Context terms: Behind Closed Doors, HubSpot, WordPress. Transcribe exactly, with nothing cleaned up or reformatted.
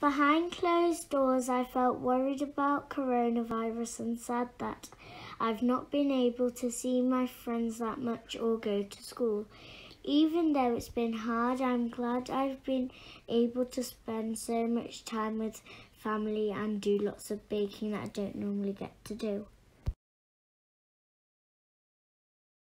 Behind closed doors, I felt worried about coronavirus and sad that I've not been able to see my friends that much or go to school. Even though it's been hard, I'm glad I've been able to spend so much time with family and do lots of baking that I don't normally get to do.